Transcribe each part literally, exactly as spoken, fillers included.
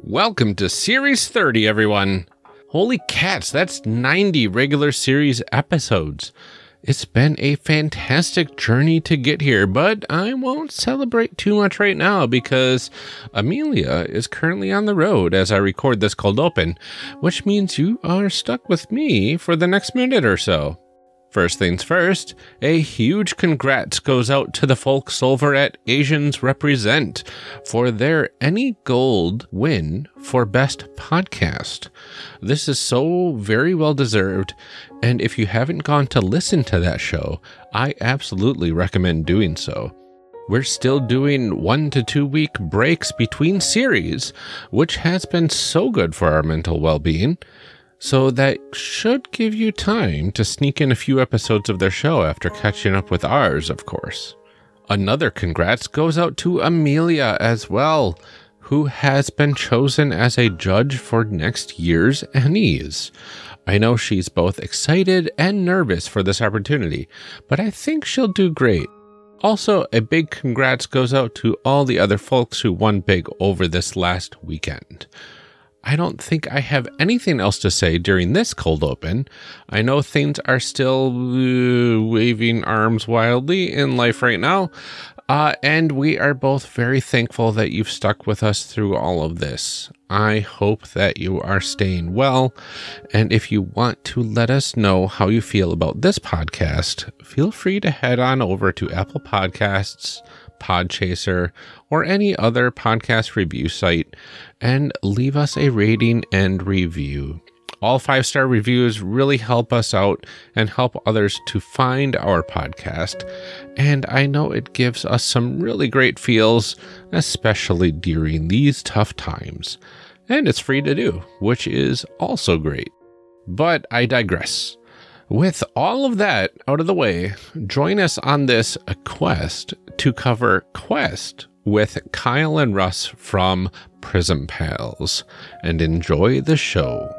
Welcome to Series thirty, everyone. Holy cats, that's ninety regular series episodes. It's been a fantastic journey to get here, but I won't celebrate too much right now because Amelia is currently on the road as I record this cold open, which means you are stuck with me for the next minute or so. First things first, a huge congrats goes out to the folks over at Asians Represent for their Ennie Gold win for Best Podcast. This is so very well deserved, and if you haven't gone to listen to that show, I absolutely recommend doing so. We're still doing one to two week breaks between series, which has been so good for our mental well-being. So that should give you time to sneak in a few episodes of their show after catching up with ours, of course. Another congrats goes out to Amelia as well, who has been chosen as a judge for next year's Ennies. I know she's both excited and nervous for this opportunity, but I think she'll do great. Also, a big congrats goes out to all the other folks who won big over this last weekend. I don't think I have anything else to say during this cold open. I know things are still uh, waving arms wildly in life right now, uh, and we are both very thankful that you've stuck with us through all of this. I hope that you are staying well, and if you want to let us know how you feel about this podcast, feel free to head on over to Apple Podcasts, Podchaser, or any other podcast review site and leave us a rating and review. All five-star reviews really help us out and help others to find our podcast, and I know it gives us some really great feels, especially during these tough times. And it's free to do, which is also great. But I digress. With all of that out of the way, join us on this quest to cover Quest with Kyle and Russ from Prism Pals, and enjoy the show.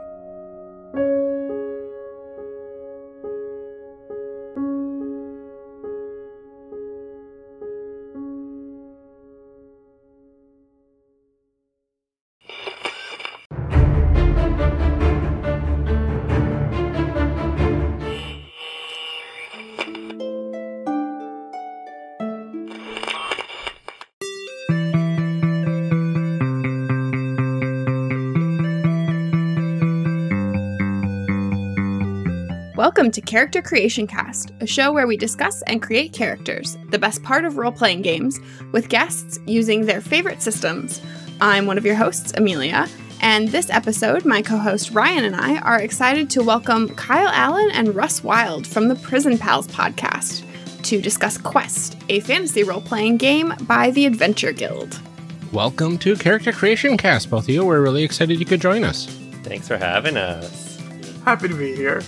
Welcome to Character Creation Cast, a show where we discuss and create characters, the best part of role-playing games, with guests using their favorite systems. I'm one of your hosts, Amelia, and this episode, my co-host Ryan and I are excited to welcome Kyle Allen and Russ Wilde from the Prism Pals podcast to discuss Quest, a fantasy role-playing game by the Adventure Guild. Welcome to Character Creation Cast, both of you. We're really excited you could join us. Thanks for having us. Happy to be here.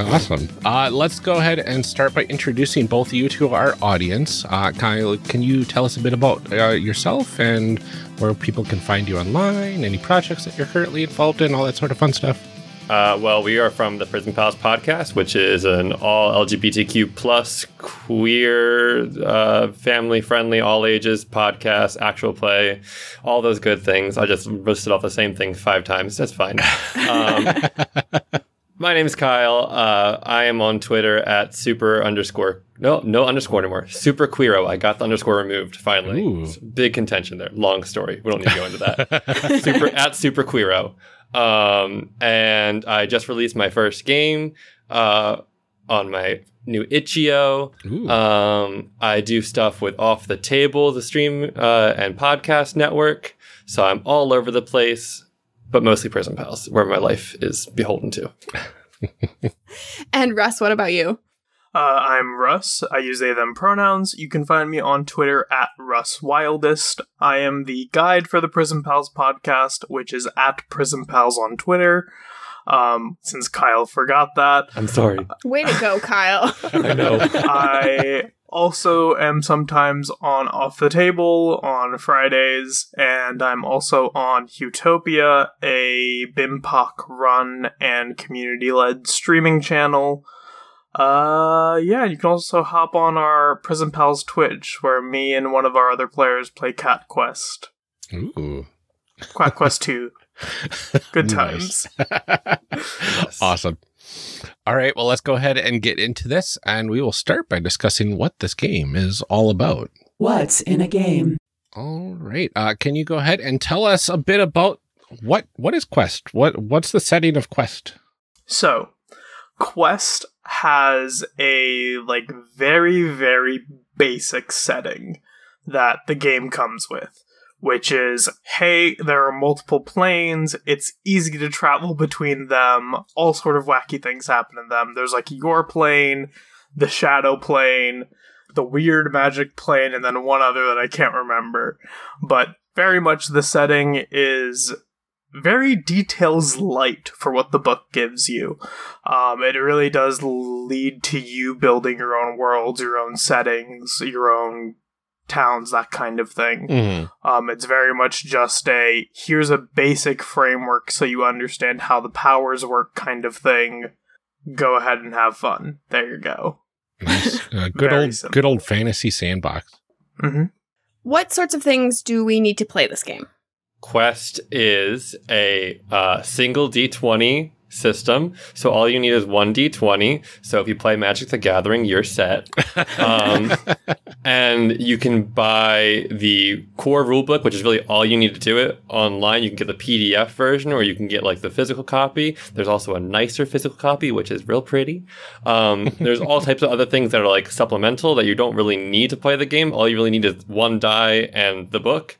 Awesome. Uh, let's go ahead and start by introducing both of you to our audience. Uh, Kyle, can you tell us a bit about uh, yourself and where people can find you online, any projects that you're currently involved in, all that sort of fun stuff? Uh, well, we are from the Prism Pals podcast, which is an all L G B T Q plus queer, uh, family-friendly, all-ages podcast, actual play, all those good things. I just listed off the same thing five times. That's fine. Um, My name is Kyle. Uh, I am on Twitter at super underscore. No, no underscore anymore. SuperQueero. I got the underscore removed finally. Big contention there. Long story. We don't need to go into that. super at SuperQueero. Um, and I just released my first game uh, on my new itch dot i o. Um, I do stuff with Off the Table, the stream uh, and podcast network. So I'm all over the place. But mostly Prism Pals, where my life is beholden to. And Russ, what about you? Uh, I'm Russ. I use they, them pronouns. You can find me on Twitter at RussWildest. I am the guide for the Prism Pals podcast, which is at Prism Pals on Twitter. Um, since Kyle forgot that. I'm sorry. Way to go, Kyle. I know. I also am sometimes on Off the Table on Fridays, and I'm also on Utopia, a BIMPOC run and community-led streaming channel. Uh, yeah, you can also hop on our Prism Pals Twitch, where me and one of our other players play Cat Quest. Ooh. Quack Quest two. Good times. Yes. Awesome. All right, well, let's go ahead and get into this, and we will start by discussing what this game is all about. What's in a game? All right. Uh, can you go ahead and tell us a bit about what what is Quest? What what's the setting of Quest? So, Quest has a like very very basic setting that the game comes with, which is, hey, there are multiple planes, it's easy to travel between them, all sort of wacky things happen in them. There's like your plane, the shadow plane, the weird magic plane, and then one other that I can't remember. But very much the setting is very details light for what the book gives you. Um, it really does lead to you building your own worlds, your own settings, your own towns, that kind of thing. Mm. Um, it's very much just a, here's a basic framework so you understand how the powers work kind of thing. Go ahead and have fun. There you go. Nice. Uh, good old simple. Good old fantasy sandbox. Mm-hmm. What sorts of things do we need to play this game? Quest is a uh, single D twenty system, so all you need is one D twenty. So if you play Magic the Gathering, you're set. Um, and you can buy the core rulebook, which is really all you need to do it online. You can get the P D F version, or you can get like the physical copy. There's also a nicer physical copy, which is real pretty. Um, there's all types of other things that are like supplemental that you don't really need to play the game. All you really need is one die and the book.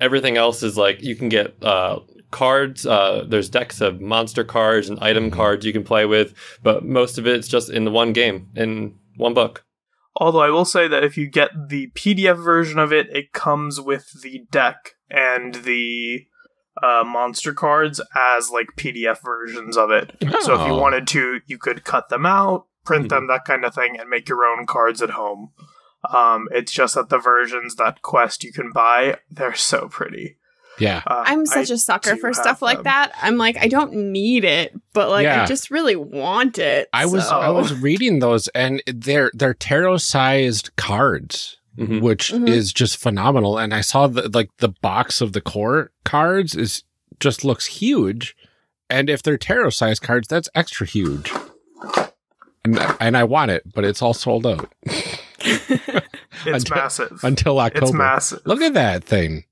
Everything else is like, you can get uh, cards. Uh, there's decks of monster cards and item cards you can play with, but most of it's just in the one game, in one book. Although I will say that if you get the P D F version of it, it comes with the deck and the uh, monster cards as like P D F versions of it. Oh. So if you wanted to, you could cut them out, print mm-hmm. them, that kind of thing, and make your own cards at home. Um, it's just that the versions that Quest you can buy, they're so pretty. Yeah. Uh, I'm such I a sucker for stuff them. like that. I'm like, I don't need it, but like, yeah. I just really want it. I so. was, I was reading those, and they're, they're tarot sized cards, mm-hmm. which mm-hmm. is just phenomenal. And I saw the, like the box of the core cards is just looks huge. And if they're tarot sized cards, that's extra huge. And, and I want it, but it's all sold out. it's until, massive until October. It's massive. Look at that thing.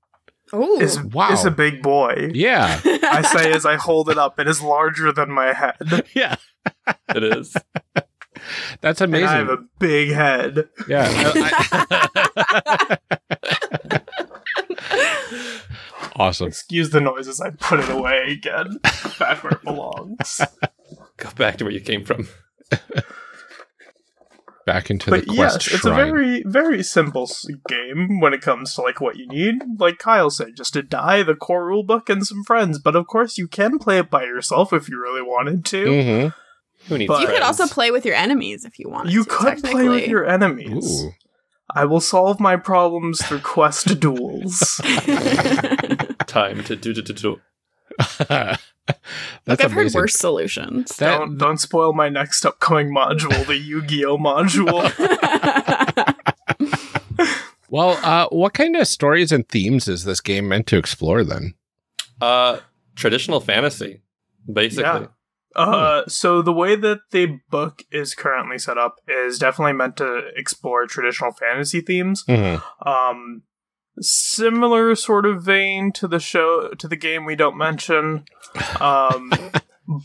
Oh wow! It's a big boy. Yeah, I say as I hold it up, it is larger than my head. Yeah, it is. That's amazing. And I have a big head. Yeah. I, I awesome. Excuse the noises. I put it away again, back where it belongs. Go back to where you came from. Back into but the Quest yes, shrine. It's a very, very simple game when it comes to like what you need. Like Kyle said, just a die, the core rulebook, and some friends. But of course, you can play it by yourself if you really wanted to. Mm-hmm. Who needs but you friends? Could also play with your enemies if you wanted. You to, could play with your enemies. Ooh. I will solve my problems through Quest duels. Time to do do do do. That's like I've amazing. heard worse solutions. That, don't don't spoil my next upcoming module, the Yu-Gi-Oh module. Well, uh, what kind of stories and themes is this game meant to explore then? Uh, traditional fantasy, basically. Yeah. Uh, hmm. So the way that the book is currently set up is definitely meant to explore traditional fantasy themes. Mm-hmm. Um. Similar sort of vein to the show, to the game we don't mention, um,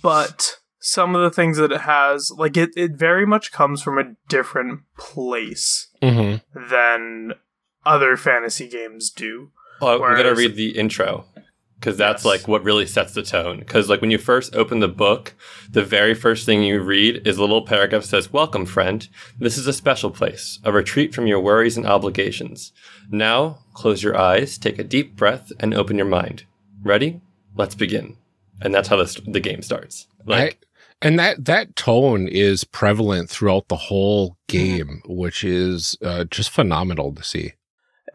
but some of the things that it has, like it, it very much comes from a different place mm-hmm. than other fantasy games do. Oh, whereas... I'm gonna read the intro because that's yes. like what really sets the tone. Because like when you first open the book, the very first thing you read is a little paragraph that says, "Welcome, friend. This is a special place, a retreat from your worries and obligations. Now, close your eyes, take a deep breath, and open your mind. Ready? Let's begin." And that's how the, the game starts. Like, I, and that, that tone is prevalent throughout the whole game, which is uh, just phenomenal to see.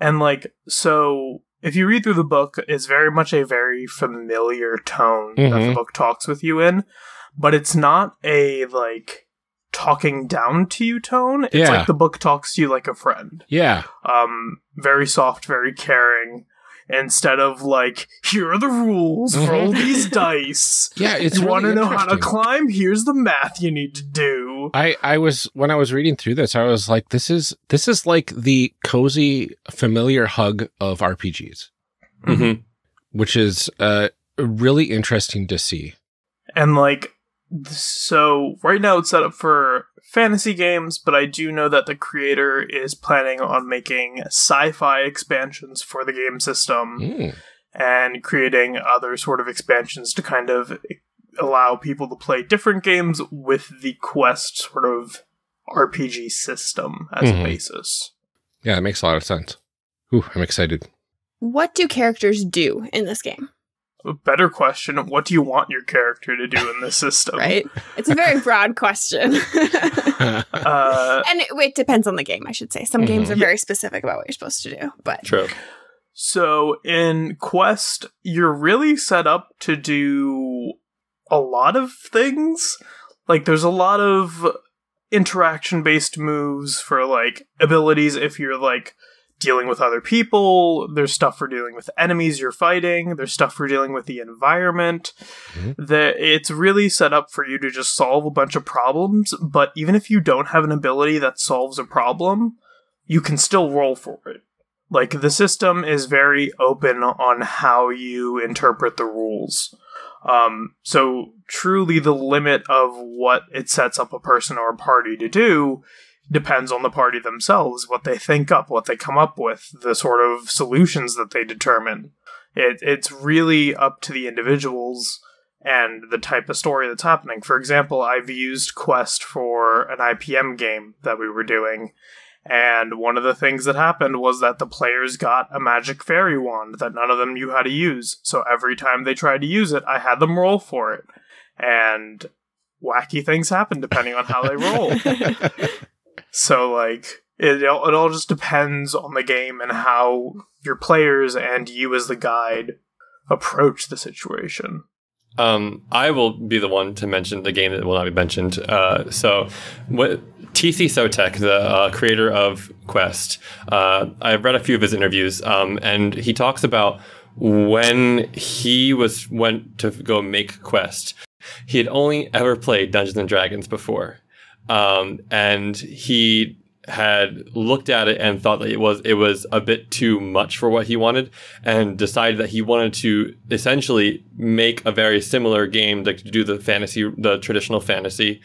And, like, so if you read through the book, it's very much a very familiar tone mm-hmm. that the book talks with you in. But it's not a, like... talking down to you tone. It's yeah. like the book talks to you like a friend. Yeah. Um, very soft, very caring. instead of like, here are the rules, roll these dice. Yeah, it's you really want to know how to climb? Here's the math you need to do. I I was when I was reading through this, I was like, this is this is like the cozy, familiar hug of R P Gs, mm-hmm. which is uh really interesting to see. And like, so right now it's set up for fantasy games, but I do know that the creator is planning on making sci-fi expansions for the game system mm. and creating other sort of expansions to kind of allow people to play different games with the Quest sort of R P G system as mm-hmm. a basis. Yeah, that makes a lot of sense. Ooh, I'm excited. What do characters do in this game? A better question, what do you want your character to do in this system? Right? It's a very broad question. uh, and it, it depends on the game, I should say. Some mm-hmm. games are very specific about what you're supposed to do. But True. So in Quest, you're really set up to do a lot of things. Like, there's a lot of interaction-based moves for, like, abilities if you're, like, dealing with other people, there's stuff for dealing with enemies you're fighting, there's stuff for dealing with the environment. Mm-hmm. The, it's really set up for you to just solve a bunch of problems, but even if you don't have an ability that solves a problem, you can still roll for it. Like, the system is very open on how you interpret the rules. Um, so truly the limit of what it sets up a person or a party to do depends on the party themselves, what they think up, what they come up with, the sort of solutions that they determine. It, it's really up to the individuals and the type of story that's happening. For example, I've used Quest for an I P M game that we were doing, and one of the things that happened was that the players got a magic fairy wand that none of them knew how to use, so every time they tried to use it, I had them roll for it. And wacky things happen depending on how they roll. So, like, it, it all just depends on the game and how your players and you as the guide approach the situation. Um, I will be the one to mention the game that will not be mentioned. Uh, so, what, T C Sotek, the uh, creator of Quest, uh, I've read a few of his interviews, um, and he talks about when he was went to go make Quest, he had only ever played Dungeons and Dragons before. Um, and he had looked at it and thought that it was it was a bit too much for what he wanted, and decided that he wanted to essentially make a very similar game to do the fantasy, the traditional fantasy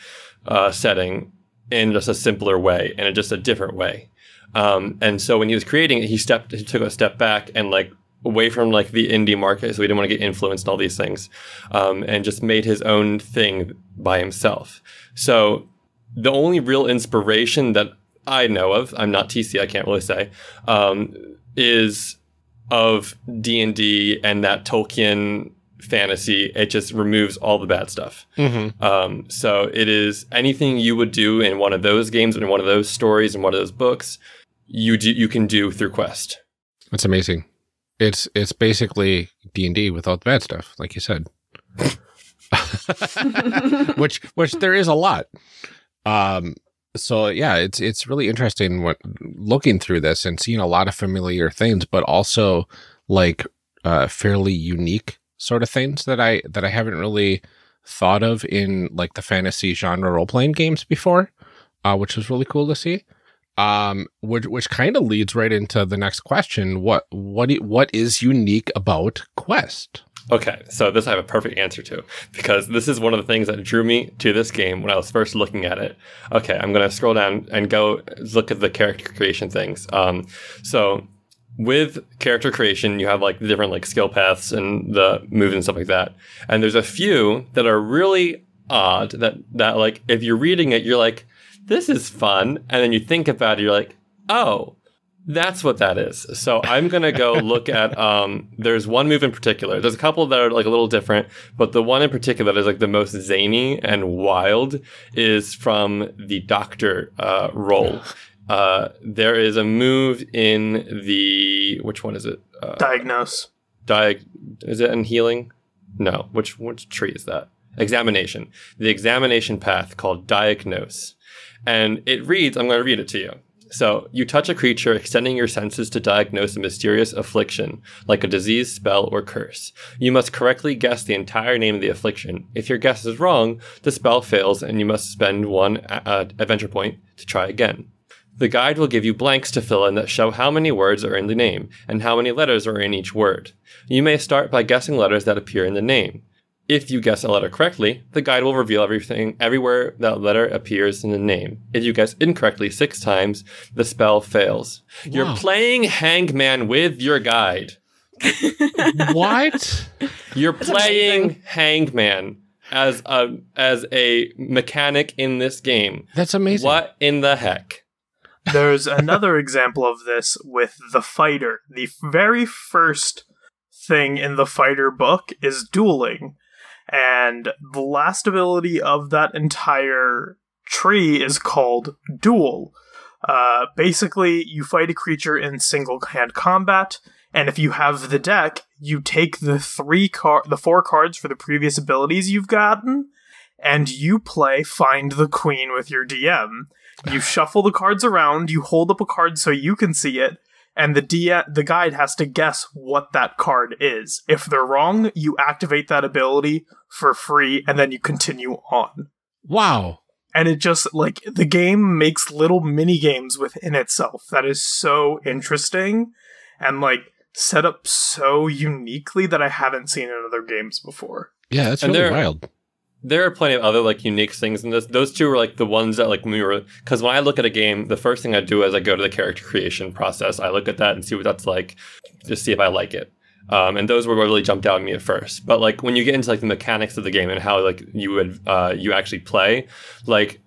uh, setting, in just a simpler way and in just a different way. Um, and so when he was creating it, he stepped, he took a step back and like away from like the indie market, so he didn't want to get influenced in all these things, um, and just made his own thing by himself. So the only real inspiration that I know of, I'm not T C, I can't really say, um, is of D and D and that Tolkien fantasy. It just removes all the bad stuff. Mm-hmm. Um, so it is anything you would do in one of those games, in one of those stories, in one of those books, you do, you can do through Quest. That's amazing. It's it's basically D and D without the bad stuff, like you said. which which there is a lot. Um, so yeah, it's, it's really interesting what looking through this and seeing a lot of familiar things, but also like, uh, fairly unique sort of things that I, that I haven't really thought of in like the fantasy genre role-playing games before, uh, which was really cool to see. Um, which, which kind of leads right into the next question. What, what, what is unique about Quest? Okay, so this I have a perfect answer to, because this is one of the things that drew me to this game when I was first looking at it. Okay, I'm going to scroll down and go look at the character creation things. Um, so with character creation, you have like different like skill paths and the moves and stuff like that. And there's a few that are really odd that, that like if you're reading it, you're like, this is fun. And then you think about it, you're like, oh, that's what that is. So I'm going to go look at, um, there's one move in particular. There's a couple that are like a little different, but the one in particular that is like the most zany and wild is from the doctor uh, role. Uh, there is a move in the, which one is it? Uh, Diagnose. Diag is it in healing? No. Which, which tree is that? Examination. The examination path called Diagnose. And it reads, I'm going to read it to you. So, you touch a creature, extending your senses to diagnose a mysterious affliction, like a disease, spell, or curse. You must correctly guess the entire name of the affliction. If your guess is wrong, the spell fails and you must spend one uh, adventure point to try again. The guide will give you blanks to fill in that show how many words are in the name, and how many letters are in each word. You may start by guessing letters that appear in the name. If you guess a letter correctly, the guide will reveal everything everywhere that letter appears in the name. If you guess incorrectly six times, the spell fails. Wow. You're playing Hangman with your guide. What? You're That's playing amazing. Hangman as a as a mechanic in this game. That's amazing. What in the heck? There's another example of this with the fighter. The very first thing in the fighter book is dueling. And the last ability of that entire tree is called Duel. Uh, basically, you fight a creature in single-hand combat, and if you have the deck, you take the three car the four cards for the previous abilities you've gotten, and you play Find the Queen with your D M. You shuffle the cards around, you hold up a card so you can see it, and the D M, the guide has to guess what that card is. If they're wrong, you activate that ability for free, and then you continue on. Wow. And it just, like, the game makes little mini-games within itself. That is so interesting, and, like, set up so uniquely that I haven't seen in other games before. Yeah, that's and really wild. There are plenty of other, like, unique things in this. Those two are, like, the ones that, like, we were... Because when I look at a game, the first thing I do is I go to the character creation process. I look at that and see what that's like, just see if I like it. Um, and those were what really jumped out at me at first. But, like, when you get into, like, the mechanics of the game and how, like, you would uh, you actually play, like,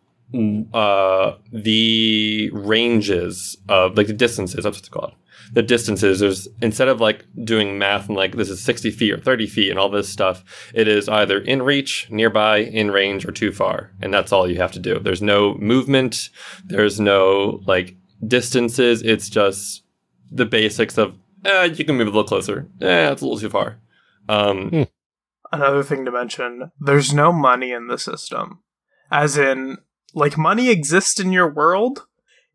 uh, the ranges of, like, the distances, that's what it's called. The distances, there's, instead of like doing math and like this is sixty feet or thirty feet and all this stuff, it is either in reach, nearby, in range, or too far. And that's all you have to do. There's no movement. There's no like distances. It's just the basics of, eh, you can move a little closer. Eh, it's a little too far. Um, hmm. Another thing to mention, there's no money in the system. As in, like, money exists in your world.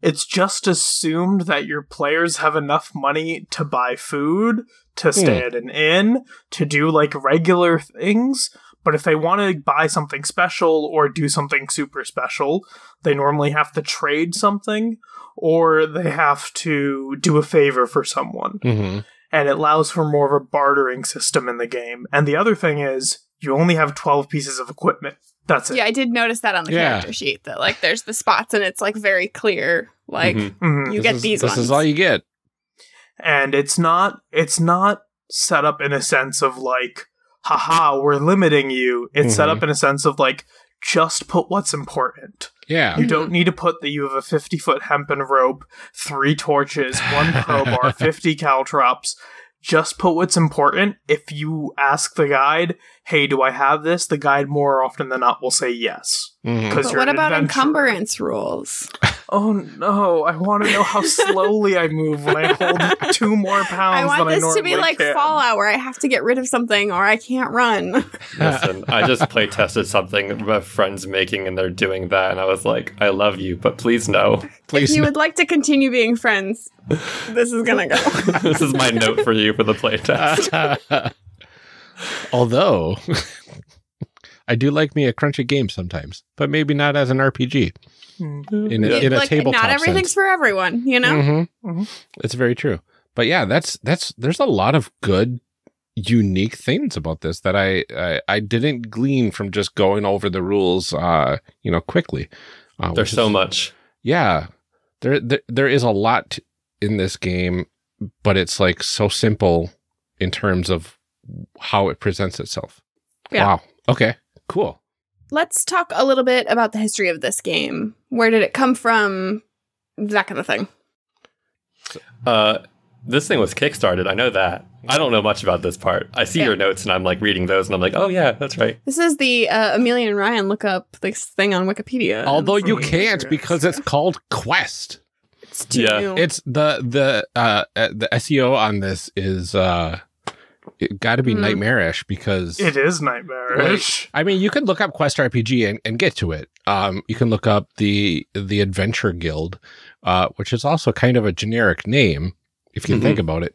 It's just assumed that your players have enough money to buy food, to stay mm. at an inn, to do, like, regular things. But if they want to buy something special or do something super special, they normally have to trade something or they have to do a favor for someone. Mm-hmm. And it allows for more of a bartering system in the game. And the other thing is, you only have twelve pieces of equipment. That's it. Yeah, I did notice that on the yeah. character sheet, that, like, there's the spots, and it's, like, very clear, like, mm-hmm. Mm-hmm. you this get is, these this ones. This is all you get. And it's not, it's not set up in a sense of, like, haha, we're limiting you. It's mm-hmm. set up in a sense of, like, just put what's important. Yeah. You mm-hmm. don't need to put that you have a fifty-foot hempen rope, three torches, one crowbar, fifty caltrops. Just put what's important. If you ask the guide, hey, do I have this? The guide more often than not will say yes. Mm-hmm. But what about encumbrance rules? Oh, no. I want to know how slowly I move when I hold two more pounds than I normally can. I want this to be like Fallout, where I have to get rid of something or I can't run. Listen, I just play tested something my friend's making and they're doing that. And I was like, I love you, but please no. Please if you no. would like to continue being friends, this is going to go. This is my note for you for the playtest. Although, I do like me a crunchy game sometimes, but maybe not as an R P G. Mm-hmm. In a, yeah. in a like, tabletop Not everything's sense. For everyone, you know? Mm-hmm. Mm-hmm. It's very true. But yeah, that's that's there's a lot of good, unique things about this that I, I, I didn't glean from just going over the rules, uh, you know, quickly. Uh, there's so is, much. Yeah. There, there, there is a lot in this game, but it's like so simple in terms of how it presents itself. Yeah. Wow. Okay, cool. Let's talk a little bit about the history of this game. Where did it come from? That kind of thing. Uh, this thing was kickstarted. I know that. I don't know much about this part. I see yeah. your notes and I'm like reading those and I'm like, oh yeah, that's right. This is the uh, Amelia and Ryan look up this thing on Wikipedia. Although you can't because it's called Quest. It's too yeah. new. It's the the uh, the S E O on this is uh, it got to be mm. nightmarish because it is nightmarish. Like, I mean, you could look up Quest R P G and, and get to it. Um, you can look up the the Adventure Guild, uh, which is also kind of a generic name if you mm-hmm. think about it.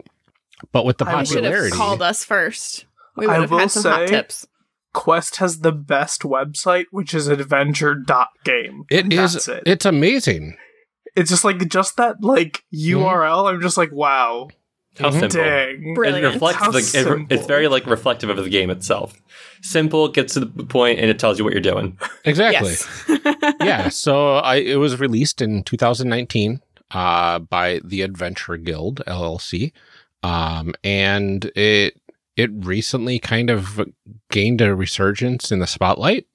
But with the popularity, I should have called us first. We would I have will had some say, hot tips. Quest has the best website, which is adventure dot game. It That's is. It. It's amazing. It's just like just that like U R L. Mm. I'm just like, wow. How simple. Dang. Brilliant. It reflects How the, it re it's very like reflective of the game itself. Simple, gets to the point, and it tells you what you're doing. Exactly. Yes. Yeah. So I, it was released in two thousand nineteen uh, by the Adventure Guild L L C, um, and it it recently kind of gained a resurgence in the spotlight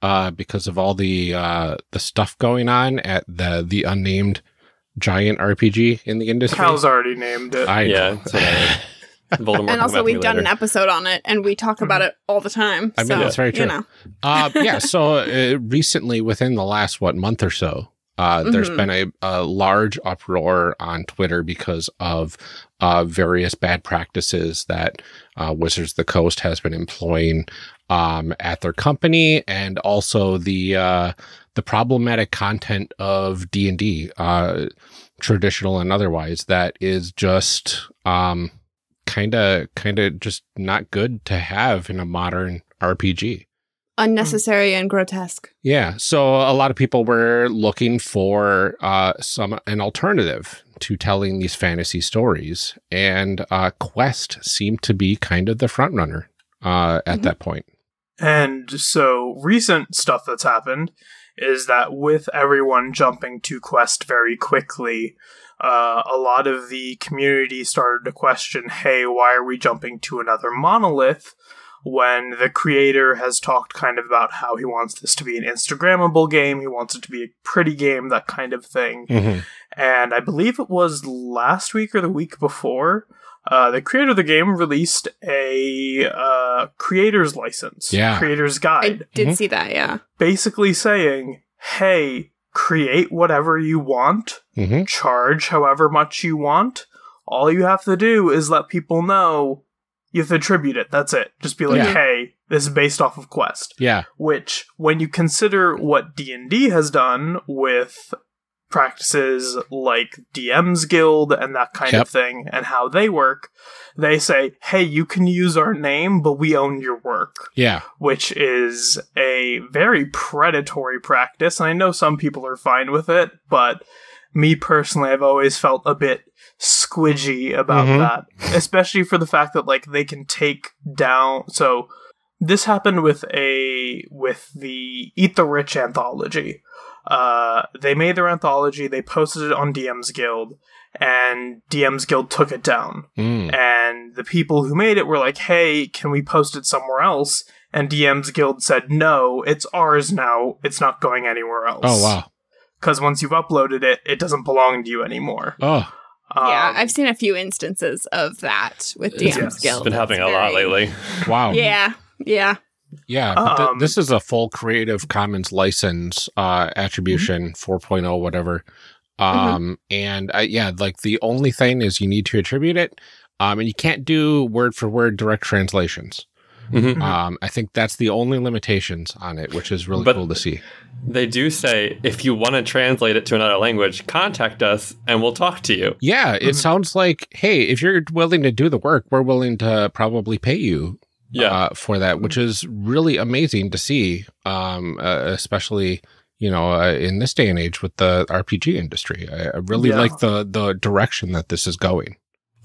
uh, because of all the uh, the stuff going on at the the unnamed giant R P G in the industry. Cal's already named it. I yeah. It's, uh, Voldemort and also, we've done later. an episode on it, and we talk about it all the time. I so, mean, that's very true. You know. uh, yeah, so uh, recently, within the last, what, month or so, uh, mm-hmm. there's been a, a large uproar on Twitter because of uh, various bad practices that uh, Wizards of the Coast has been employing um, at their company, and also the... Uh, the problematic content of D and D, uh, traditional and otherwise, that is just um, kind of kind of just not good to have in a modern R P G. Unnecessary mm. and grotesque. Yeah. So a lot of people were looking for uh, some an alternative to telling these fantasy stories. And uh, Quest seemed to be kind of the front runner uh, at mm-hmm. that point. And so recent stuff that's happened is that with everyone jumping to Quest very quickly, uh, a lot of the community started to question, hey, why are we jumping to another monolith when the creator has talked kind of about how he wants this to be an Instagrammable game, he wants it to be a pretty game, that kind of thing. Mm-hmm. And I believe it was last week or the week before, Uh, the creator of the game released a uh, creator's license, yeah. creator's guide. I did mm-hmm. see that, yeah. Basically saying, hey, create whatever you want, mm-hmm. charge however much you want. All you have to do is let people know you have to attribute it. That's it. Just be like, yeah. hey, this is based off of Quest. Yeah. Which, when you consider what D and D has done with practices like D M's Guild and that kind yep. of thing, and how they work, they say, hey, you can use our name, but we own your work. Yeah. Which is a very predatory practice. And I know some people are fine with it, but me personally, I've always felt a bit squidgy about mm-hmm. that, especially for the fact that like they can take down. So this happened with a with the Eat the Rich anthology. Uh, they made their anthology, they posted it on D M's Guild, and D M's Guild took it down. Mm. And the people who made it were like, hey, can we post it somewhere else? And D M's Guild said, no, it's ours now, it's not going anywhere else. Oh, wow. Because once you've uploaded it, it doesn't belong to you anymore. Oh. Um, yeah, I've seen a few instances of that with D M's yes. Guild. It's been happening a lot lately. Wow. Yeah, yeah. Yeah, but th um, this is a full Creative Commons license, uh, attribution mm-hmm. four point oh, whatever. Um, mm-hmm. And uh, yeah, like the only thing is you need to attribute it, um, and you can't do word for word direct translations. Mm-hmm. um, I think that's the only limitations on it, which is really but cool to see. They do say, if you want to translate it to another language, contact us and we'll talk to you. Yeah, mm-hmm. it sounds like, hey, if you're willing to do the work, we're willing to probably pay you. Yeah, uh, for that, which is really amazing to see, um, uh, especially, you know, uh, in this day and age with the R P G industry. I, I really yeah. like the the direction that this is going.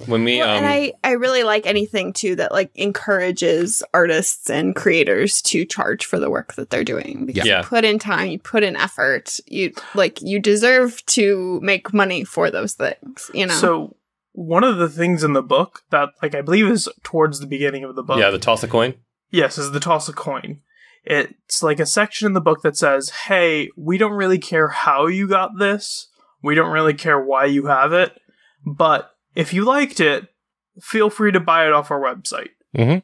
When we, well, um, and I, I really like anything, too, that, like, encourages artists and creators to charge for the work that they're doing. Because yeah. you put in time, you put in effort, you, like, you deserve to make money for those things, you know? So one of the things in the book that, like, I believe is towards the beginning of the book. Yeah, the toss a coin. Yes, is the toss a coin. It's like a section in the book that says, hey, we don't really care how you got this. We don't really care why you have it. But if you liked it, feel free to buy it off our website. Mm-hmm.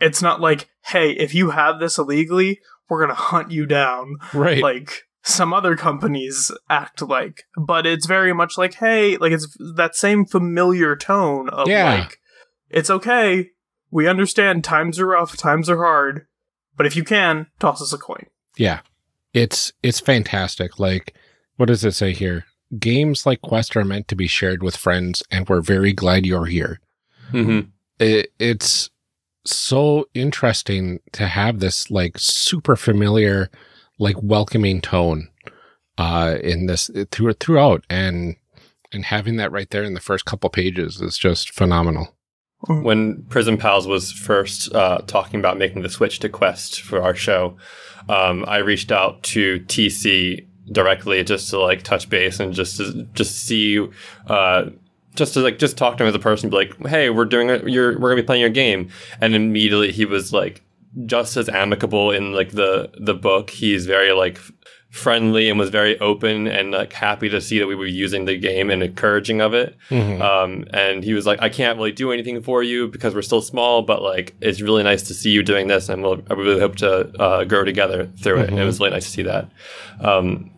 It's not like, hey, if you have this illegally, we're going to hunt you down. Right. Like some other companies act like, but it's very much like, hey, like it's that same familiar tone of yeah. like, it's okay, we understand times are rough, times are hard, but if you can, toss us a coin. Yeah, it's it's fantastic. Like, what does it say here? Games like Quest are meant to be shared with friends, and we're very glad you're here. Mm-hmm. it, it's so interesting to have this like super familiar, like welcoming tone uh, in this through, throughout, and and having that right there in the first couple pages is just phenomenal. When Prism Pals was first uh, talking about making the switch to Quest for our show, um, I reached out to T C directly just to like touch base and just to, just see, uh, just to like just talk to him as a person, be like, hey, we're doing it. You're we're gonna be playing your game, and immediately he was like just as amicable in like the the book. He's very like friendly and was very open and like happy to see that we were using the game and encouraging of it. Mm-hmm. Um, and he was like, I can't really do anything for you because we're still small, but like it's really nice to see you doing this, and we'll, I really hope to uh, grow together through mm-hmm. it. And it was really nice to see that. Um,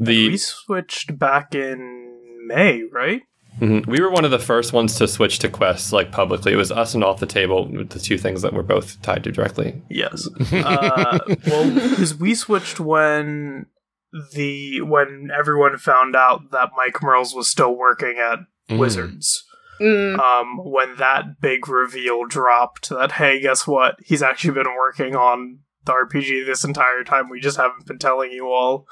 the we switched back in May, right? Mm-hmm. We were one of the first ones to switch to Quest, like publicly. It was us and Off the Table, the two things that were both tied to directly. Yes. Uh, well, because we switched when the when everyone found out that Mike Merles was still working at mm. Wizards. Mm. Um, when that big reveal dropped, that hey, guess what? He's actually been working on the R P G this entire time. We just haven't been telling you all.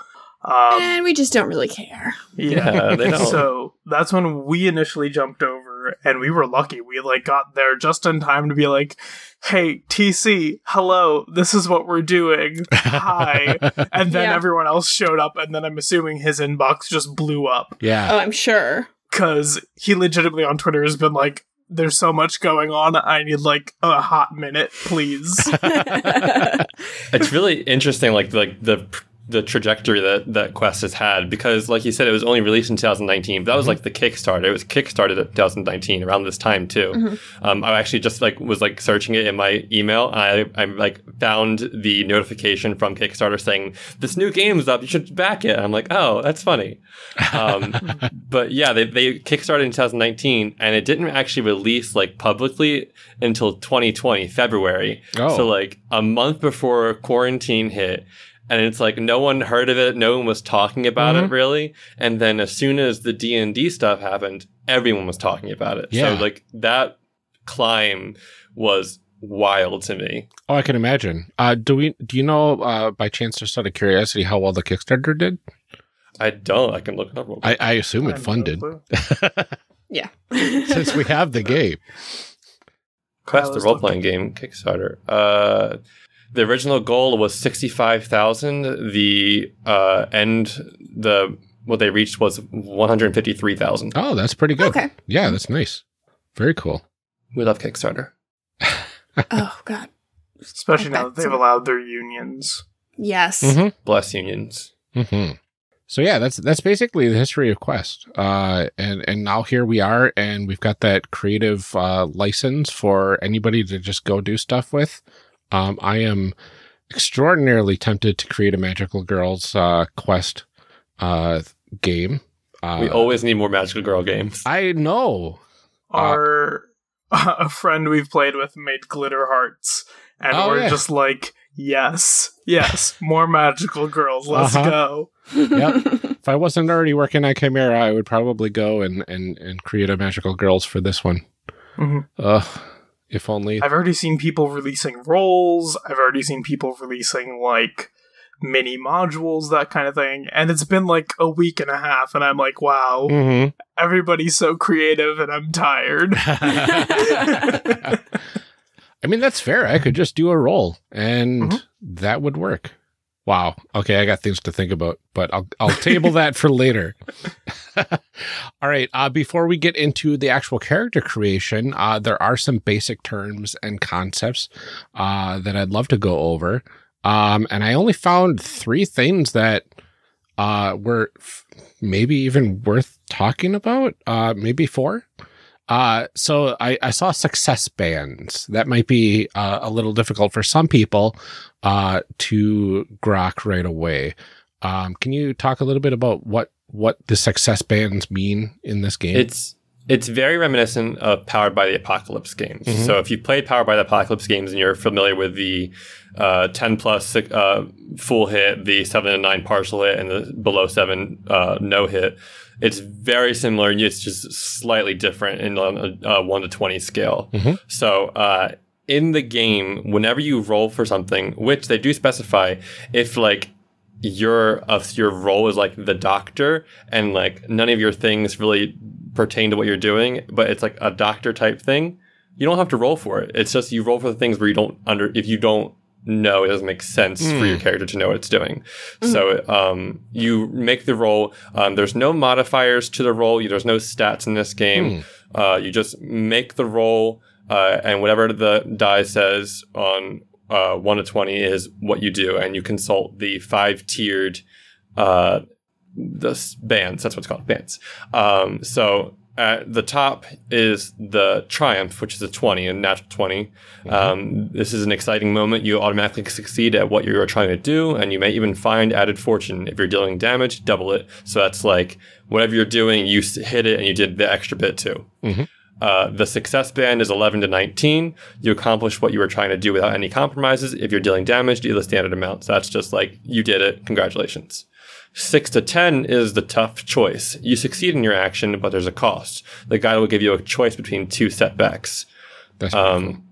Um, and we just don't really care. Yeah, yeah they don't. So that's when we initially jumped over, and we were lucky. We like got there just in time to be like, "Hey, T C, hello. This is what we're doing. Hi." And then yeah. everyone else showed up, and then I'm assuming his inbox just blew up. Yeah, oh, I'm sure, because he legitimately on Twitter has been like, "There's so much going on. I need like a hot minute, please." It's really interesting, like like the. the trajectory that, that Quest has had, because like you said, it was only released in two thousand nineteen, but that was like the Kickstarter. It was kickstarted in two thousand nineteen around this time too. Mm-hmm. um, I actually just like was like searching it in my email. I, I like found the notification from Kickstarter saying this new game's up, you should back it. And I'm like, oh, that's funny. Um, but yeah, they, they kickstarted in two thousand nineteen, and it didn't actually release like publicly until twenty twenty, February. Oh. So like a month before quarantine hit. And it's like no one heard of it. No one was talking about mm-hmm. it, really. And then as soon as the D and D stuff happened, everyone was talking about it. Yeah. So like that climb was wild to me. Oh, I can imagine. Uh, do we? Do you know uh, by chance, just out of curiosity, how well the Kickstarter did? I don't. I can look it up real quick. I, I assume it I funded. No yeah. Since we have the game. Quest, the role-playing game, Kickstarter. Uh... The original goal was sixty-five thousand. The uh, end, the what they reached was one hundred fifty-three thousand. Oh, that's pretty good. Okay, yeah, that's nice. Very cool. We love Kickstarter. Oh God, especially now that they've allowed their unions. Yes, mm-hmm. Bless unions. Mm-hmm. So yeah, that's that's basically the history of Quest. Uh, and and now here we are, and we've got that creative uh, license for anybody to just go do stuff with. Um, I am extraordinarily tempted to create a Magical Girls uh, Quest uh, game. Uh, we always need more Magical Girl games. I know. Our uh, a friend we've played with made Glitter Hearts, and oh, we're yeah. just like, yes, yes, more Magical Girls. Let's uh-huh. go. Yep. If I wasn't already working on Chimera, I would probably go and and and create a Magical Girls for this one. Mm-hmm. Ugh. If only. I've already seen people releasing roles. I've already seen people releasing like mini modules, that kind of thing. And it's been like a week and a half, and I'm like, wow, mm-hmm. everybody's so creative, and I'm tired. I mean, that's fair. I could just do a role, and mm-hmm. that would work. Wow. Okay, I got things to think about, but I'll I'll table that for later. All right. Uh, before we get into the actual character creation, uh, there are some basic terms and concepts uh, that I'd love to go over. Um, and I only found three things that uh, were f maybe even worth talking about. Uh, maybe four. Uh, so I, I saw success bands. That might be uh, a little difficult for some people uh, to grok right away. Um, can you talk a little bit about what, what the success bands mean in this game? It's It's very reminiscent of Powered by the Apocalypse games. Mm-hmm. So if you played Powered by the Apocalypse games and you're familiar with the uh, ten plus uh, full hit, the seven and nine partial hit, and the below seven uh, no hit, it's very similar. It's just slightly different in a, a one to twenty scale. Mm-hmm. So uh, in the game, whenever you roll for something, which they do specify, if like your uh, your role is like the doctor and like none of your things really pertain to what you're doing, but it's like a doctor type thing, you don't have to roll for it. It's just you roll for the things where you don't under if you don't know, it doesn't make sense mm. for your character to know what it's doing. Mm. So um, you make the roll. Um, there's no modifiers to the roll. You, there's no stats in this game. Mm. Uh, you just make the roll, uh, and whatever the die says on uh, one to twenty is what you do. And you consult the five-tiered uh, the bands. That's what's called, bands. Um, so at the top is the triumph, which is a twenty, a natural twenty. Mm-hmm. Um, this is an exciting moment. You automatically succeed at what you're trying to do, and you may even find added fortune. If you're dealing damage, double it. So that's like whatever you're doing, you hit it and you did the extra bit too. Mm-hmm. Uh, the success band is eleven to nineteen. You accomplish what you were trying to do without any compromises. If you're dealing damage, do the standard amount. So that's just like, you did it, congratulations. six to ten is the tough choice. You succeed in your action, but there's a cost. The guide will give you a choice between two setbacks. That's um,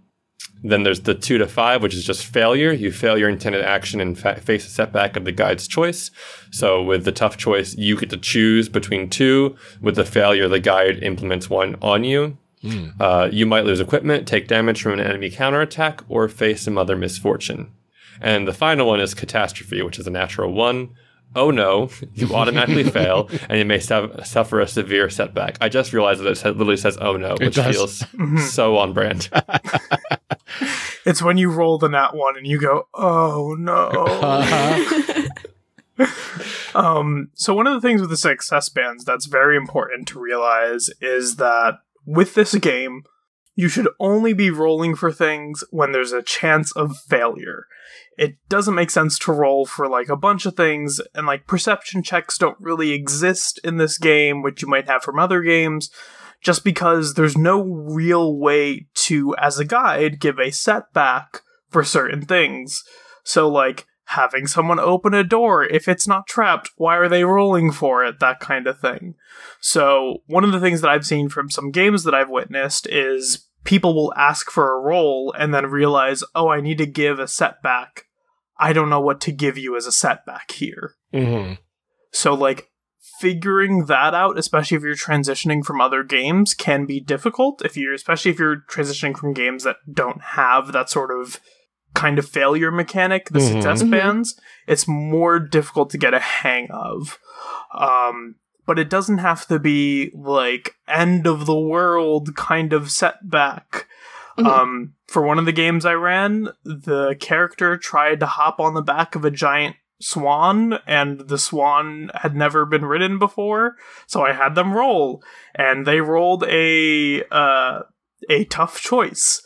then there's the two to five, which is just failure. You fail your intended action and fa face a setback of the guide's choice. So with the tough choice, you get to choose between two. With the failure, the guide implements one on you. Mm. Uh, you might lose equipment, take damage from an enemy counterattack, or face some other misfortune. And the final one is catastrophe, which is a natural one. Oh no, you automatically fail, and you may suffer a severe setback. I just realized that it literally says oh no, which feels so on brand. It's when you roll the nat one and you go, oh no. Uh-huh. um, so one of the things with the success bands that's very important to realize is that with this game, you should only be rolling for things when there's a chance of failure. It doesn't make sense to roll for, like, a bunch of things, and, like, perception checks don't really exist in this game, which you might have from other games, just because there's no real way to, as a guide, give a setback for certain things. So, like, having someone open a door, if it's not trapped, why are they rolling for it? That kind of thing. So, one of the things that I've seen from some games that I've witnessed is people will ask for a roll and then realize, oh, I need to give a setback. I don't know what to give you as a setback here. Mm-hmm. So, like, figuring that out, especially if you're transitioning from other games, can be difficult. If you're, especially if you're transitioning from games that don't have that sort of kind of failure mechanic, the mm-hmm. success bands, mm-hmm. it's more difficult to get a hang of. Um... But it doesn't have to be, like, end-of-the-world kind of setback. Mm-hmm. Um, for one of the games I ran, the character tried to hop on the back of a giant swan, and the swan had never been ridden before, so I had them roll. And they rolled a, uh, a tough choice.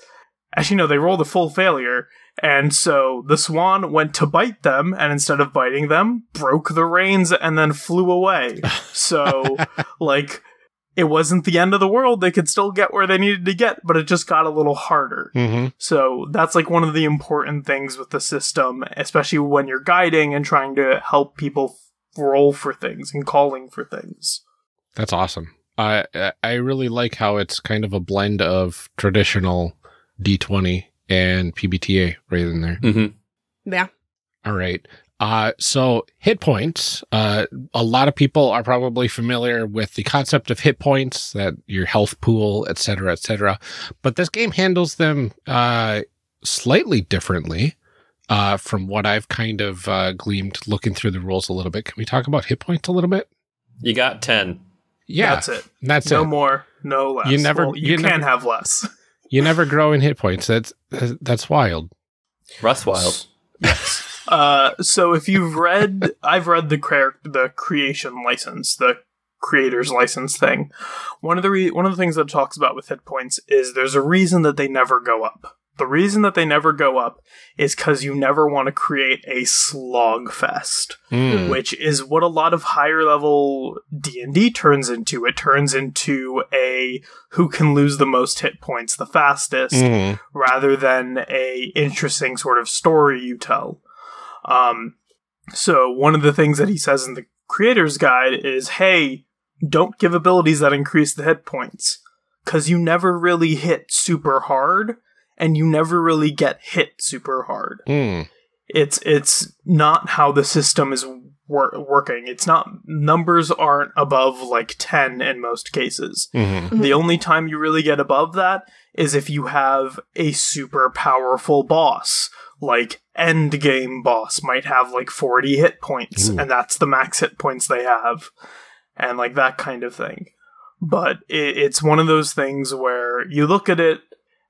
Actually, no, they rolled a full failure. And so the swan went to bite them, and instead of biting them, broke the reins and then flew away. So, like, it wasn't the end of the world. They could still get where they needed to get, but it just got a little harder. Mm-hmm. So that's, like, one of the important things with the system, especially when you're guiding and trying to help people roll for things and calling for things. That's awesome. I, I really like how it's kind of a blend of traditional D twenty and P B T A right in there. Mm-hmm. Yeah. All right. Uh, so hit points. Uh, a lot of people are probably familiar with the concept of hit points, that your health pool, et cetera, et cetera. But this game handles them uh, slightly differently uh, from what I've kind of uh, gleamed looking through the rules a little bit. Can we talk about hit points a little bit? You got ten. Yeah. That's it. That's no it. No more, no less. You never. Well, you, you can never have less. You never grow in hit points. That's that's wild. Russ Wilde. Yes. uh, so if you've read, I've read the cre the creation license, the creator's license thing. One of the re one of the things that it talks about with hit points is there's a reason that they never go up. The reason that they never go up is because you never want to create a slog fest, mm. which is what a lot of higher level D and D turns into. It turns into a who can lose the most hit points the fastest, mm. rather than a interesting sort of story you tell. Um, so one of the things that he says in the Creator's Guide is, hey, don't give abilities that increase the hit points, because you never really hit super hard. And you never really get hit super hard. Mm. It's it's not how the system is wor working. It's not, numbers aren't above like ten in most cases. Mm-hmm. Mm-hmm. The only time you really get above that is if you have a super powerful boss. Like Endgame boss might have like forty hit points, ooh, and that's the max hit points they have, and like that kind of thing. But it, it's one of those things where you look at it.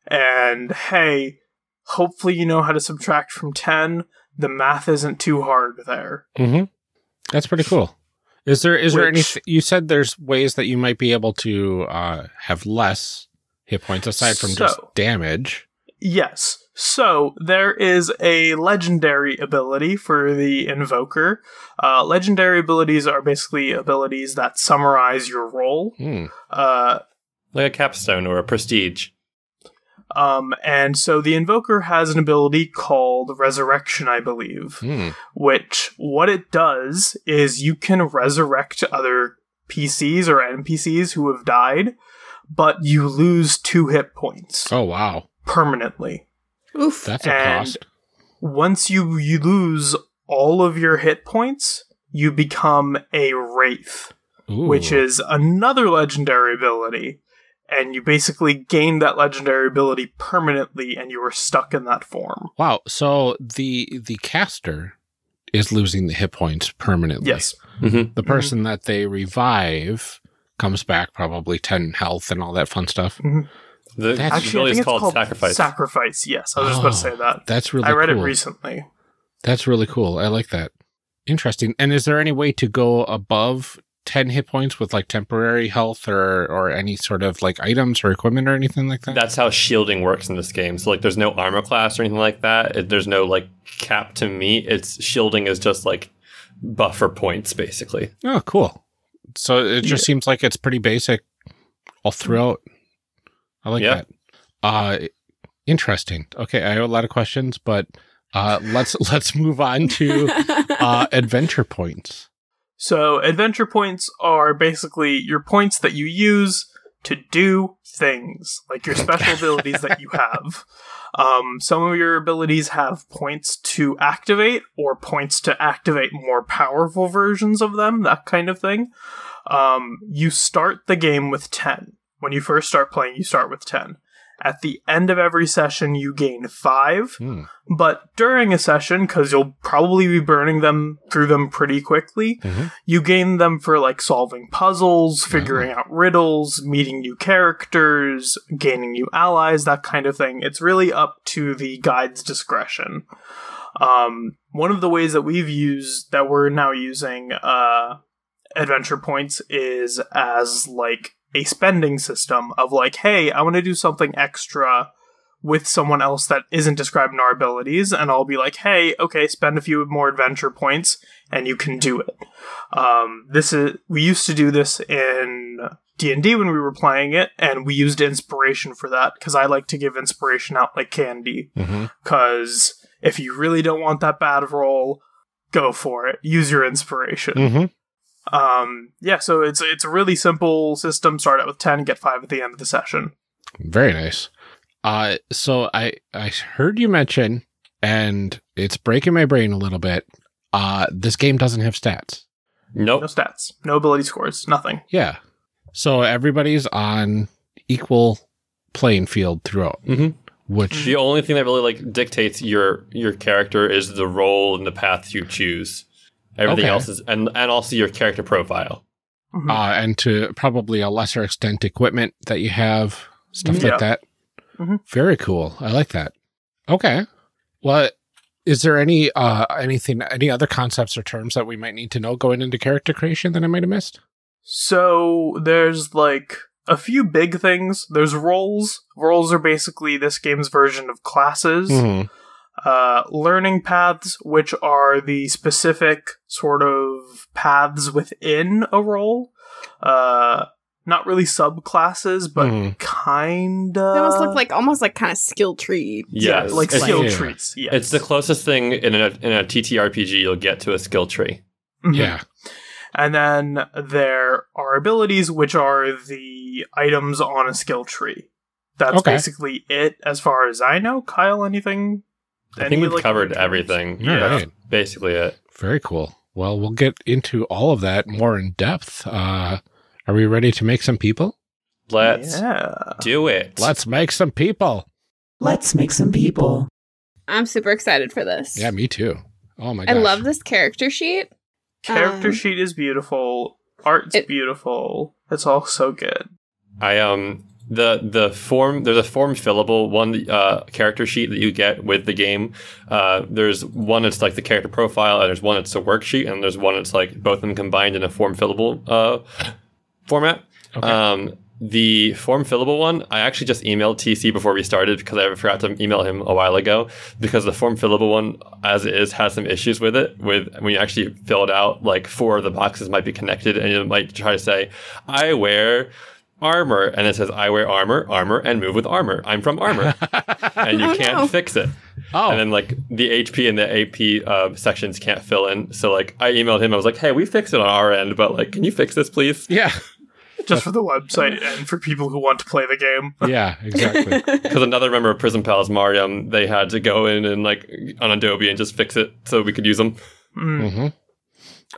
And, hey, hopefully you know how to subtract from ten. The math isn't too hard there. Mm-hmm. That's pretty cool. Is there is Which, there anything... You said there's ways that you might be able to uh, have less hit points aside from so, just damage. Yes. So, there is a legendary ability for the Invoker. Uh, legendary abilities are basically abilities that summarize your role. Mm. Uh, like a capstone or a prestige. Um, and so the Invoker has an ability called Resurrection, I believe, mm. which what it does is you can resurrect other P Cs or N P Cs who have died, but you lose two hit points. Oh, wow. Permanently. Oof. That's a cost. And once you, you lose all of your hit points, you become a Wraith, ooh, which is another legendary ability. And you basically gain that legendary ability permanently, and you were stuck in that form. Wow. So the the caster is losing the hit points permanently. Yes. Mm-hmm. The person mm-hmm. that they revive comes back probably ten health and all that fun stuff. Mm-hmm. The that's actually it's called, called sacrifice. Sacrifice, yes. I was oh, just about to say that. That's really cool. I read cool. it recently. That's really cool. I like that. Interesting. And is there any way to go above ten hit points with like temporary health or or any sort of like items or equipment or anything like that? That's how shielding works in this game. So like there's no armor class or anything like that. It, there's no like cap to meet. It's shielding is just like buffer points basically. Oh, cool. So it just yeah. seems like it's pretty basic all throughout. I like yeah. that. Uh, interesting. Okay, I have a lot of questions, but uh, let's let's move on to uh, adventure points. So, adventure points are basically your points that you use to do things, like your special abilities that you have. Um, some of your abilities have points to activate, or points to activate more powerful versions of them, that kind of thing. Um, you start the game with ten. When you first start playing, you start with ten. At the end of every session, you gain five, mm. but during a session, because you'll probably be burning them through them pretty quickly, mm-hmm. you gain them for like solving puzzles, figuring mm-hmm. out riddles, meeting new characters, gaining new allies, that kind of thing. It's really up to the guide's discretion. Um, one of the ways that we've used, that we're now using uh, adventure points is as like a spending system of like, hey, I want to do something extra with someone else that isn't described in our abilities, and I'll be like, hey, okay, spend a few more adventure points, and you can do it. Um, this is we used to do this in D and D when we were playing it, and we used inspiration for that because I like to give inspiration out like candy. Because mm-hmm. if you really don't want that bad roll, go for it. Use your inspiration. Mm-hmm. Um, yeah, so it's it's a really simple system. Start out with ten, get five at the end of the session. Very nice. Uh, so I, I heard you mention, and it's breaking my brain a little bit, uh, this game doesn't have stats. Nope. No stats. No ability scores. Nothing. Yeah. So everybody's on equal playing field throughout. Mm-hmm. Which the only thing that really like dictates your, your character is the role and the path you choose. Everything okay. else is, and, and also your character profile. Mm-hmm. uh, and to probably a lesser extent, equipment that you have, stuff yeah. like that. Mm-hmm. Very cool. I like that. Okay. Well, is there any, uh, anything, any other concepts or terms that we might need to know going into character creation that I might have missed? So there's like a few big things. There's roles. Roles are basically this game's version of classes. Mm-hmm. Uh, learning paths, which are the specific sort of paths within a role. Uh, not really subclasses, but mm. kind of... They almost look like, almost like kind of skill trees. Yes. Yeah, like it's skill like, trees, yes. It's the closest thing in a, in a T T R P G you'll get to a skill tree. Mm-hmm. Yeah. And then there are abilities, which are the items on a skill tree. That's okay. basically it, as far as I know. Kyle, anything... I think we've like, covered everything. Yeah, right. That's basically it. Very cool. Well, we'll get into all of that more in depth. Uh, are we ready to make some people? Let's yeah. do it. Let's make some people. Let's make some people. I'm super excited for this. Yeah, me too. Oh my gosh. I love this character sheet. Character um, sheet is beautiful. Art's it, beautiful. It's all so good. I, um... The the form there's a form fillable one uh, character sheet that you get with the game. Uh, there's one that's like the character profile, and there's one that's a worksheet, and there's one that's like both of them combined in a form fillable uh, format. Okay. Um, the form fillable one, I actually just emailed T C before we started because I forgot to email him a while ago. Because the form fillable one, as it is, has some issues with it. With when you actually fill it out, like four of the boxes might be connected, and it might try to say, "I wear." Armor, and it says I wear armor, armor, and move with armor. I'm from armor, and you oh, can't no. fix it. Oh, and then like the H P and the A P uh, sections can't fill in. So like I emailed him, I was like, "Hey, we fixed it on our end, but like, can you fix this, please?" Yeah, just for the website and for people who want to play the game. Yeah, exactly. Because another member of Prism Pals, Mariam, they had to go in and like on Adobe and just fix it so we could use them. Mm-hmm.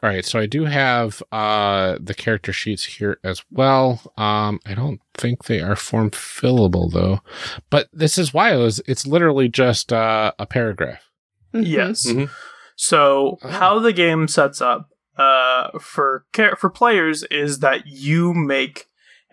All right, so I do have uh, the character sheets here as well. Um, I don't think they are form fillable though, but this is why it was, it's literally just uh, a paragraph. Mm-hmm. Yes. Mm-hmm. So oh. how the game sets up uh, for for players is that you make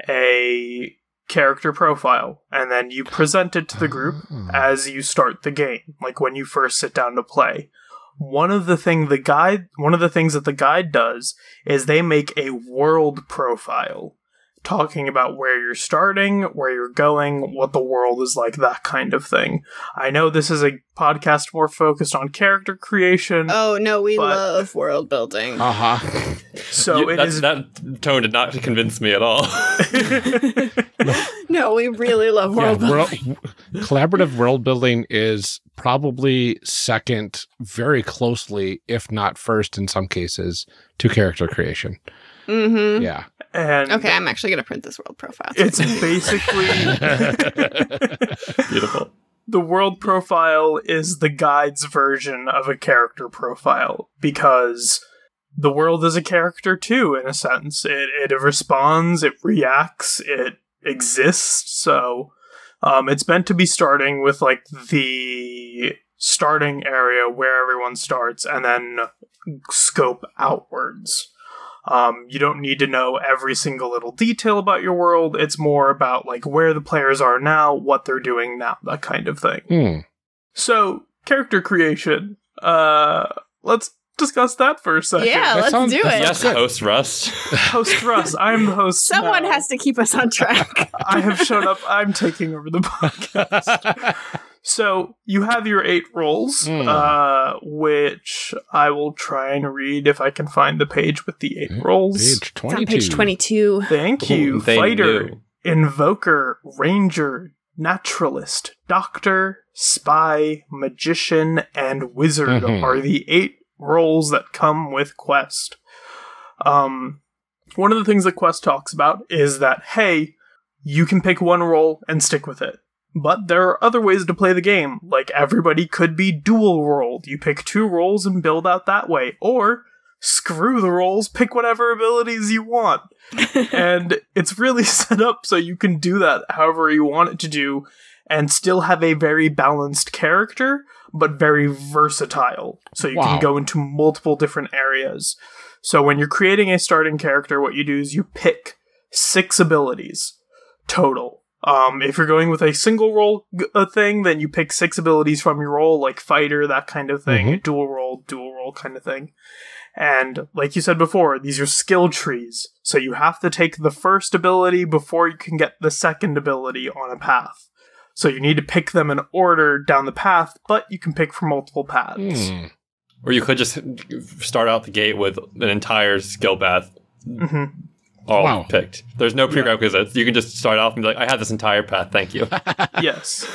a character profile and then you present it to the group oh. as you start the game, like when you first sit down to play. One of the thing the guide, one of the things that the guide does is they make a world profile, talking about where you're starting, where you're going, what the world is like, that kind of thing. I know this is a podcast more focused on character creation. Oh no, we love world building. Uh huh. So you, it that, is that tone did not convince me at all. no. no, we really love world yeah, building. World, collaborative world building is. Probably second, very closely, if not first in some cases, to character creation. Mm-hmm. Yeah. And okay, I'm actually going to print this world profile. It's basically... Beautiful. The world profile is the guide's version of a character profile, because the world is a character too, in a sense. It, it responds, it reacts, it exists, so... Um, it's meant to be starting with, like, the starting area where everyone starts and then scope outwards. Um, you don't need to know every single little detail about your world. It's more about, like, where the players are now, what they're doing now, that kind of thing. Mm. So, character creation. Uh, let's discuss that for a second. Yeah, that let's sounds, do it. Yes, host Russ. Host Russ. I'm the host. Someone now. has to keep us on track. I have shown up. I'm taking over the podcast. So you have your eight roles, mm. uh, which I will try and read if I can find the page with the eight mm. roles. Page twenty-two. It's on page twenty-two. Thank you. Ooh, Fighter, knew. Invoker, Ranger, Naturalist, Doctor, Spy, Magician, and Wizard mm-hmm. are the eight roles that come with Quest. Um, one of the things that Quest talks about is that, hey, you can pick one role and stick with it. But there are other ways to play the game. Like, everybody could be dual-rolled. You pick two roles and build out that way. Or, screw the roles, pick whatever abilities you want. And it's really set up so you can do that however you want it to do, and still have a very balanced character, but very versatile. So you wow. can go into multiple different areas. So when you're creating a starting character, what you do is you pick six abilities total. Um, if you're going with a single roll uh, thing, then you pick six abilities from your roll, like fighter, that kind of thing. Mm-hmm. Dual roll, dual roll kind of thing. And like you said before, these are skill trees. So you have to take the first ability before you can get the second ability on a path. So you need to pick them in order down the path, but you can pick from multiple paths. Mm. Or you could just start out the gate with an entire skill path. Mm-hmm. All wow. picked. There's no prerequisites. Yeah. You can just start off and be like, I have this entire path, thank you. Yes.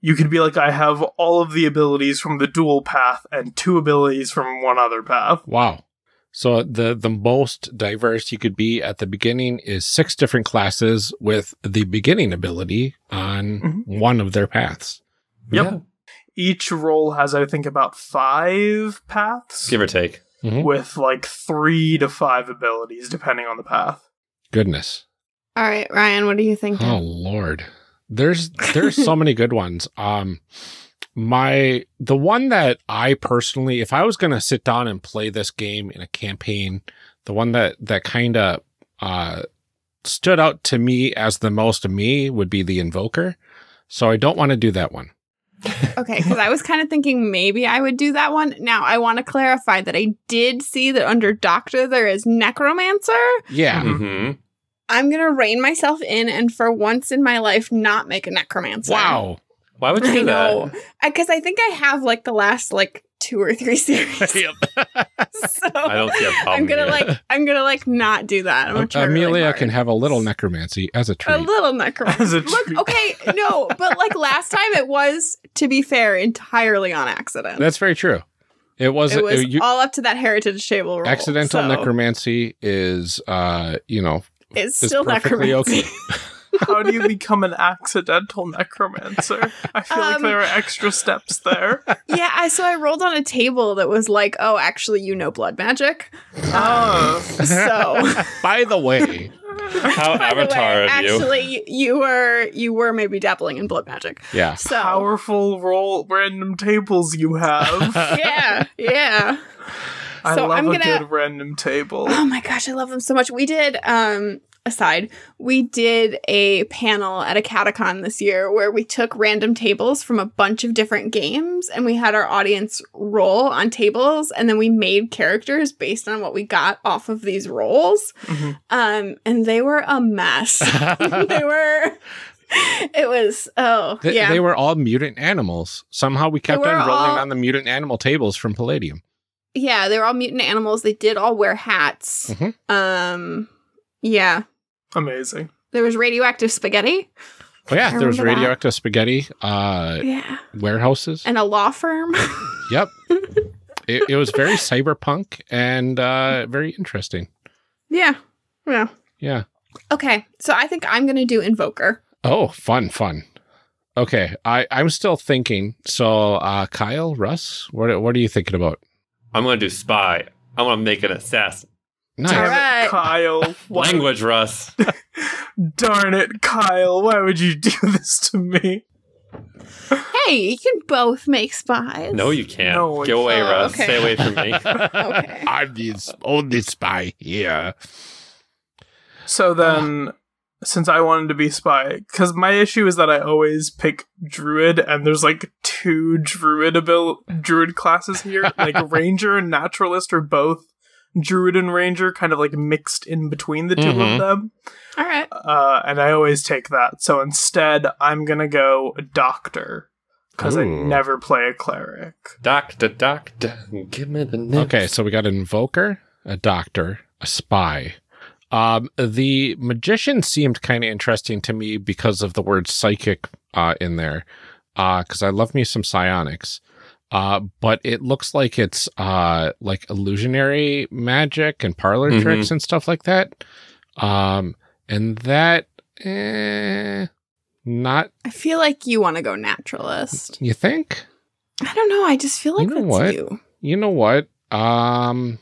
You could be like, I have all of the abilities from the dual path and two abilities from one other path. Wow. So the, the most diverse you could be at the beginning is six different classes with the beginning ability on mm-hmm. one of their paths. Yep. Yeah. Each role has, I think, about five paths. Give or take. Mm-hmm. With like three to five abilities, depending on the path. Goodness. All right, Ryan, what do you think? Oh, Lord. There's there's so many good ones. Um, my the one that I personally, if I was going to sit down and play this game in a campaign, the one that, that kind of uh, stood out to me as the most of me would be the Invoker. So I don't want to do that one. Okay, because I was kind of thinking maybe I would do that one. Now, I want to clarify that I did see that under Doctor there is Necromancer. Yeah. Mm-hmm. I'm going to rein myself in and for once in my life not make a Necromancer. Wow. Why would you do that? Because I, I think I have like the last like two or three series. So I don't see a problem. I'm gonna yet. like I'm gonna like not do that. I'm gonna try Amelia really hard. Can have a little necromancy as a treat. A little necromancy. As a treat. Look, okay, no, but like last time it was, to be fair, entirely on accident. That's very true. It was it was it, you, all up to that heritage table roll. Accidental so. necromancy is uh you know it's is still necromancy. Okay. How do you become an accidental necromancer? I feel um, like there are extra steps there. Yeah, I, so I rolled on a table that was like, oh, actually, you know blood magic. Oh. Um, so. By the way. How Avatar of you. Actually, you were, you were maybe dabbling in blood magic. Yeah. So. Powerful roll random tables you have. Yeah, yeah. I so love I'm a gonna, good random table. Oh my gosh, I love them so much. We did... um. Aside, we did a panel at a Catacon this year where we took random tables from a bunch of different games and we had our audience roll on tables and then we made characters based on what we got off of these rolls. Mm-hmm. um, and they were a mess. They were... It was, oh, Th yeah. They were all mutant animals. Somehow we kept on rolling all... on the mutant animal tables from Palladium. Yeah, they were all mutant animals. They did all wear hats. Mm-hmm. Um... Yeah. Amazing. There was radioactive spaghetti. Oh, yeah. There was radioactive that. spaghetti. Uh, yeah. Warehouses. And a law firm. Yep. It, it was very cyberpunk and uh, very interesting. Yeah. Yeah. Yeah. Okay. So I think I'm going to do Invoker. Oh, fun, fun. Okay. I, I'm still thinking. So, uh, Kyle, Russ, what, what are you thinking about? I'm going to do Spy. I'm going to make an assassin. Nice. Darn right. it, Kyle. Language, Russ. Darn it, Kyle. Why would you do this to me? Hey, you can both make spies. No, you can't. No, Go away, can't. Russ. Okay. Stay away from me. Okay. I'm the only spy here. So then, uh, since I wanted to be spy, because my issue is that I always pick druid, and there's like two druid abil druid classes here, like ranger and naturalist or both. Druid and ranger kind of like mixed in between the two mm-hmm. of them. All right. Uh, and I always take that. So instead, I'm going to go doctor because I never play a cleric. Doctor, doctor, give me the name. Okay, so we got an invoker, a doctor, a spy. Um, the magician seemed kind of interesting to me because of the word psychic uh, in there because uh, I love me some psionics. Uh, but it looks like it's, uh, like illusionary magic and parlor mm-hmm. tricks and stuff like that. Um, and that, eh, not. I feel like you want to go naturalist. You think? I don't know. I just feel like you know that's what? you. You know what? Um,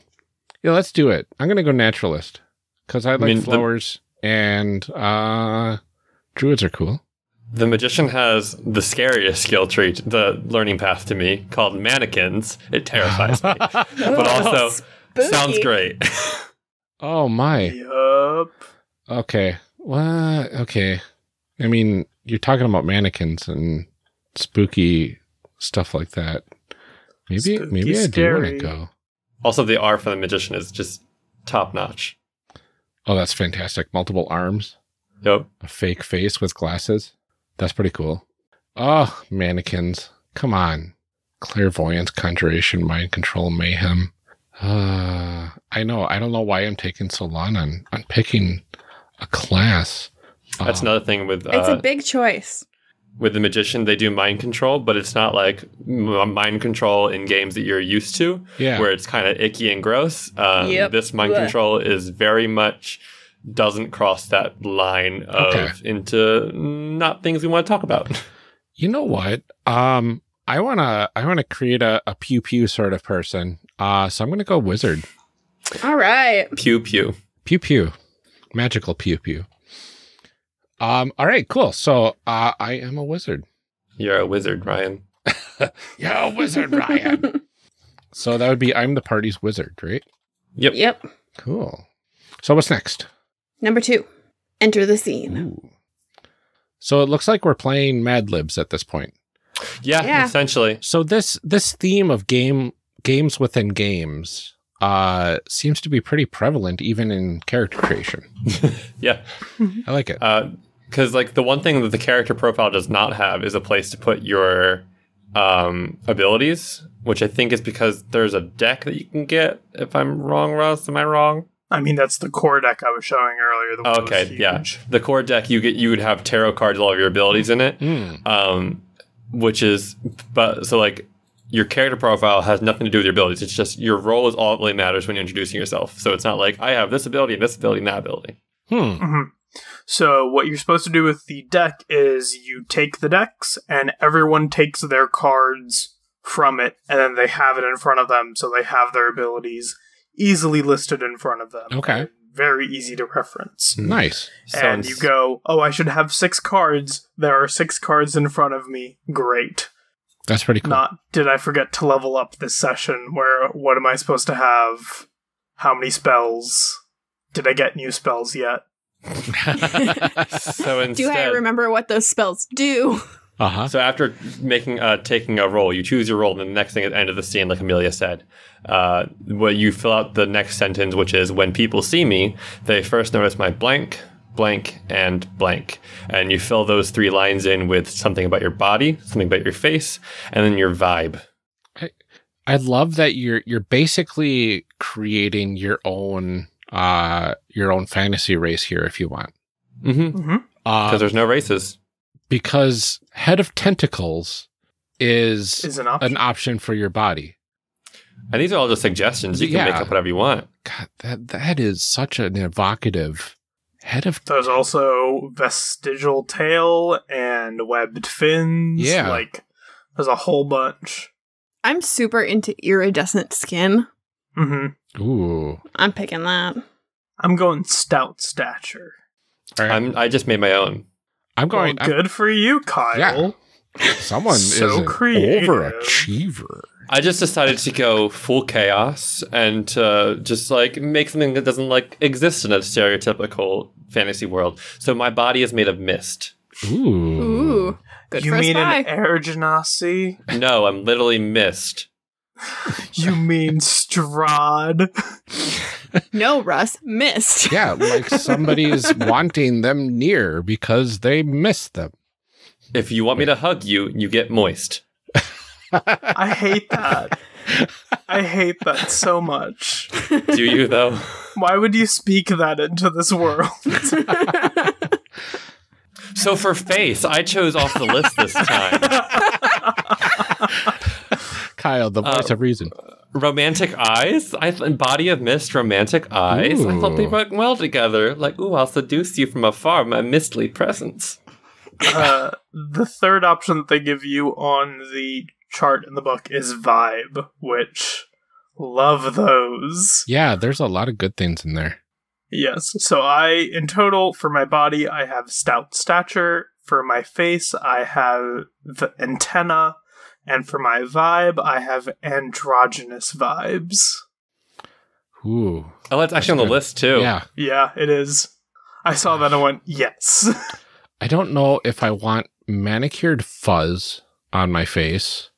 yeah, let's do it. I'm going to go naturalist because I like I mean, flowers the... and, uh, druids are cool. The magician has the scariest skill tree, the learning path to me, called mannequins. It terrifies me. But also, Spooky. sounds great. Oh, my. Yup. Okay. What? Okay. I mean, you're talking about mannequins and spooky stuff like that. Maybe spooky, maybe I do want to go. Also, the R for the magician is just top notch. Oh, that's fantastic. Multiple arms. Yep. A fake face with glasses. That's pretty cool. Oh, mannequins. Come on. Clairvoyance, conjuration, mind control, mayhem. Uh, I know. I don't know why I'm taking so long on, on picking a class. That's um, another thing with... Uh, it's a big choice. With the magician, they do mind control, but it's not like mind control in games that you're used to, yeah. where it's kind of icky and gross. Um, yep. This mind Blech. control is very much... doesn't cross that line of okay. into not things we want to talk about. You know what? Um, I wanna I wanna create a, a pew pew sort of person. Uh, so I'm gonna go wizard. All right. Pew pew. Pew pew. Magical pew pew. Um, all right, cool. So uh, I am a wizard. You're a wizard, Ryan. You're a wizard, Ryan. So that would be I'm the party's wizard, right? Yep. Yep. Cool. So what's next? Number two, enter the scene. Ooh. So it looks like we're playing Mad Libs at this point. Yeah, yeah. essentially. So this this theme of game games within games uh, seems to be pretty prevalent even in character creation. Yeah. I like it. Because uh, like the one thing that the character profile does not have is a place to put your um, abilities, which I think is because there's a deck that you can get. If I'm wrong, Russ, am I wrong? I mean, that's the core deck I was showing earlier. The one okay, yeah. The core deck, you get you would have tarot cards, all of your abilities in it, mm. um, which is, but so like your character profile has nothing to do with your abilities. It's just your role is all that really matters when you're introducing yourself. So it's not like I have this ability, and this ability, and that ability. Hmm. Mm-hmm. So what you're supposed to do with the deck is you take the decks and everyone takes their cards from it and then they have it in front of them. So they have their abilities easily listed in front of them. Okay. Very easy to reference. Nice. And Sounds... you go, oh, I should have six cards. There are six cards in front of me. Great. That's pretty cool. Not, did I forget to level up this session? Where, what am I supposed to have? How many spells? Did I get new spells yet? So instead... Do I remember what those spells do? Uh-huh. So after making uh, taking a roll, you choose your roll, and the next thing at the end of the scene, like Amelia said, uh, well, you fill out the next sentence, which is, when people see me, they first notice my blank, blank, and blank. And you fill those three lines in with something about your body, something about your face, and then your vibe. I, I love that you're you're basically creating your own uh, your own fantasy race here, if you want. Mm-hmm. Mm-hmm. Because um, there's no races. Because Head of Tentacles is, is an, option. an option for your body. And these are all just suggestions. You can yeah. make up whatever you want. God, that, that is such an evocative Head of Tentacles. There's also Vestigial Tail and Webbed Fins. Yeah. Like, there's a whole bunch. I'm super into Iridescent Skin. Mm-hmm. Ooh. I'm picking that. I'm going Stout Stature. All right. I'm, I just made my own. I'm going. Well, good I'm, for you, Kyle. Yeah. Someone so is creative. An overachiever. I just decided to go full chaos and to just like make something that doesn't like exist in a stereotypical fantasy world. So my body is made of mist. Ooh. Ooh. Good you for mean an air genasi? No, I'm literally mist. You mean Strahd? No, Russ, missed. Yeah, like somebody's wanting them near because they missed them. If you want me to hug you, you get moist. I hate that. I hate that so much. Do you, though? Why would you speak that into this world? So for face, I chose off the list this time. Kyle, the voice uh, of reason. Romantic eyes? I th body of mist, romantic eyes. Ooh. I thought they worked well together. Like, ooh, I'll seduce you from afar, my mistly presence. Uh, the third option that they give you on the chart in the book is vibe, which, love those. Yeah, there's a lot of good things in there. Yes, so I, in total, for my body, I have stout stature. For my face, I have the antenna. And for my vibe, I have androgynous vibes. Ooh. Oh, that's actually on the list, too. Yeah. Yeah, it is. I saw that and went, yes. I don't know if I want manicured fuzz on my face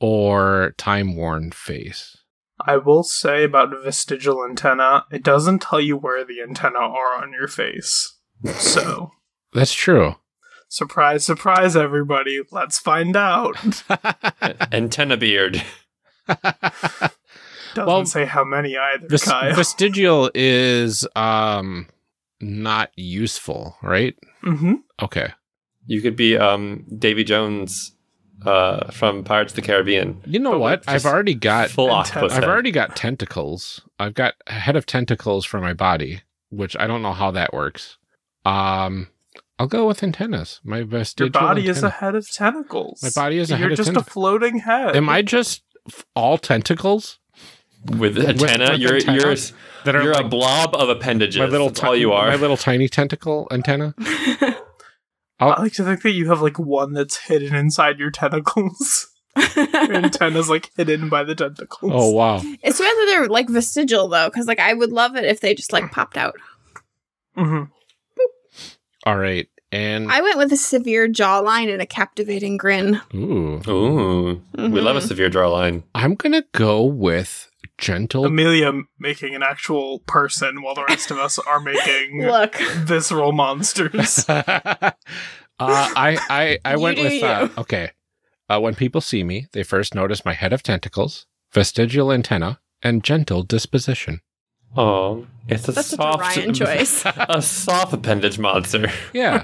or time-worn face. I will say about vestigial antenna, it doesn't tell you where the antennae are on your face. So that's true. Surprise, surprise, everybody. Let's find out. Antenna beard. Doesn't well, say how many either, ves Kyle. Vestigial is um, not useful, right? Mm-hmm. Okay. You could be um, Davy Jones uh, from Pirates of the Caribbean. You know what? I've already got full octopus I've head. already got tentacles. I've got a head of tentacles for my body, which I don't know how that works. Um... I'll go with antennas. My vestigial Your body antenna. is a head of tentacles. My body is a You're head of tentacles. You're just a floating head. Am I just f all tentacles? With antenna? With, with you're you're, that are you're like, a blob of appendages. My little That's all you are. My little tiny tentacle antenna. I like to think that you have like one that's hidden inside your tentacles. Your antenna's like hidden by the tentacles. Oh, wow. It's weird that they're like vestigial though, because like I would love it if they just like popped out. Mm-hmm. All right, and I went with a severe jawline and a captivating grin. Ooh, ooh, mm-hmm. We love a severe jawline. I'm gonna go with gentle. Amelia making an actual person, while the rest of us are making look visceral monsters. uh, I I I went with uh, okay. Uh, when people see me, they first notice my head of tentacles, vestigial antenna, and gentle disposition. Oh, it's a That's soft such a Ryan choice. A soft appendage monster. Yeah.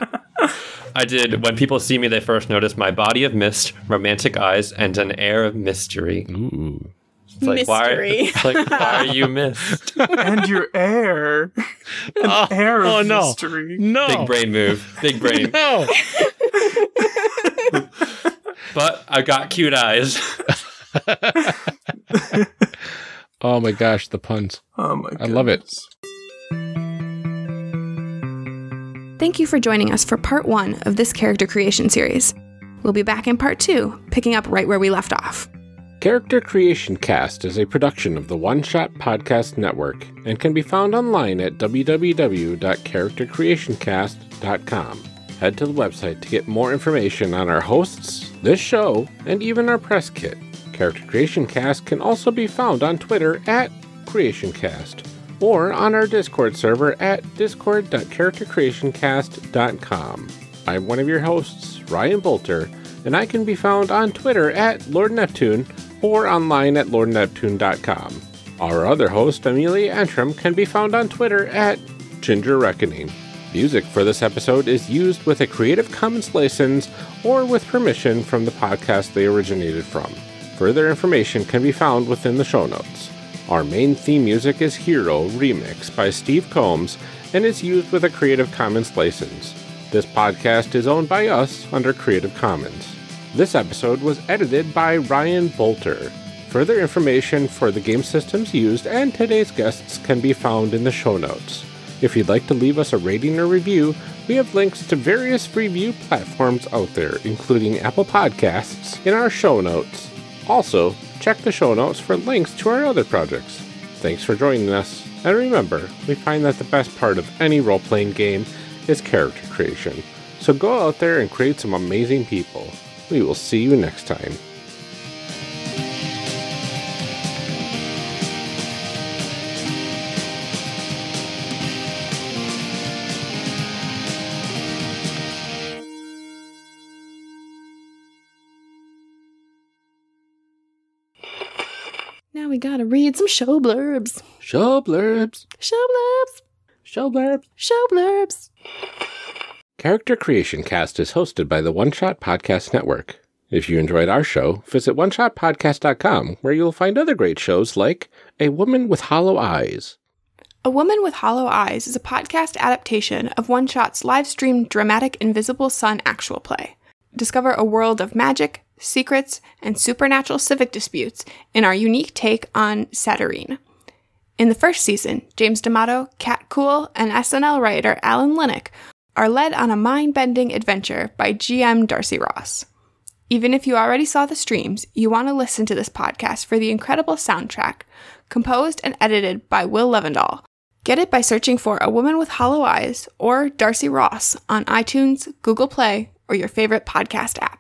I did. When people see me, they first notice my body of mist, romantic eyes, and an air of mystery. Ooh. It's like, mystery. Why are, it's like, why are you mist? And your air. An oh, air of oh, no. mystery. No. Big brain move. Big brain. No. But I got cute eyes. Oh my gosh, the puns. Oh my gosh. I love it. Thank you for joining us for part one of this character creation series. We'll be back in part two, picking up right where we left off. Character Creation Cast is a production of the One Shot Podcast Network and can be found online at w w w dot character creation cast dot com. Head to the website to get more information on our hosts, this show, and even our press kit. Character Creation Cast can also be found on Twitter at CreationCast or on our Discord server at discord dot character creation cast dot com. I'm one of your hosts, Ryan Boelter, and I can be found on Twitter at Lord Neptune or online at lord neptune dot com. Our other host, Amelia Antrim, can be found on Twitter at Ginger Reckoning. Music for this episode is used with a Creative Commons license or with permission from the podcast they originated from. Further information can be found within the show notes. Our main theme music is Hero Remix by Steve Combs and is used with a Creative Commons license. This podcast is owned by us under Creative Commons. This episode was edited by Ryan Boelter. Further information for the game systems used and today's guests can be found in the show notes. If you'd like to leave us a rating or review, we have links to various review platforms out there, including Apple Podcasts, in our show notes. Also, check the show notes for links to our other projects. Thanks for joining us, and remember, we find that the best part of any role-playing game is character creation. So go out there and create some amazing people. We will see you next time. We gotta read some show blurbs. Show blurbs. Show blurbs. Show blurbs. Show blurbs. Character Creation Cast is hosted by the One Shot Podcast Network. If you enjoyed our show, visit one shot podcast dot com where you'll find other great shows like A Woman with Hollow Eyes. A Woman with Hollow Eyes is a podcast adaptation of One Shot's live-streamed dramatic Invisible Sun actual play. Discover a world of magic, secrets, and supernatural civic disputes in our unique take on Saturnine. In the first season, James D'Amato, Cat Cool, and S N L writer Alan Linick are led on a mind-bending adventure by G M Darcy Ross. Even if you already saw the streams, you want to listen to this podcast for the incredible soundtrack, composed and edited by Will Levendahl, Get it by searching for A Woman with Hollow Eyes or Darcy Ross on iTunes, Google Play, or your favorite podcast app.